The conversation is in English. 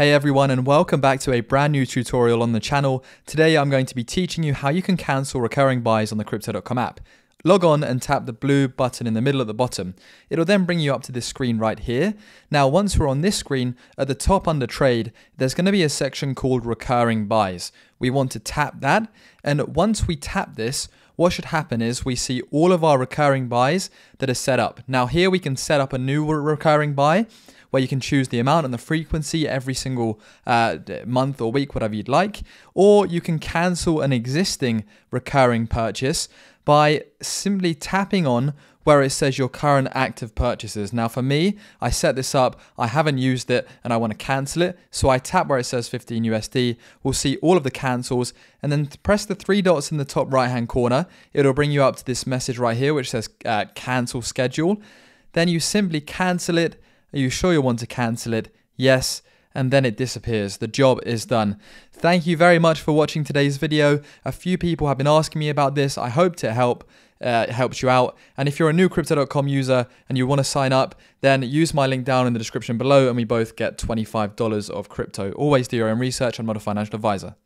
Hey everyone, and welcome back to a brand new tutorial on the channel. Today I'm going to be teaching you how you can cancel recurring buys on the Crypto.com app. Log on and tap the blue button in the middle at the bottom. It'll then bring you up to this screen right here. Now, once we're on this screen, at the top under trade, there's going to be a section called recurring buys. We want to tap that. And once we tap this, what should happen is we see all of our recurring buys that are set up. Now here we can set up a new recurring buy where you can choose the amount and the frequency every single month or week, whatever you'd like. Or you can cancel an existing recurring purchase by simply tapping on where it says your current active purchases. Now for me, I set this up, I haven't used it and I want to cancel it. So I tap where it says 15 USD, we'll see all of the cancels, and then press the three dots in the top right hand corner. It'll bring you up to this message right here which says cancel schedule. Then you simply cancel it. Are you sure you want to cancel it? Yes. And then it disappears. The job is done. Thank you very much for watching today's video. A few people have been asking me about this. I hope to help. It helps you out. And if you're a new Crypto.com user and you want to sign up, then use my link down in the description below and we both get $25 of crypto. Always do your own research. I'm not a financial advisor.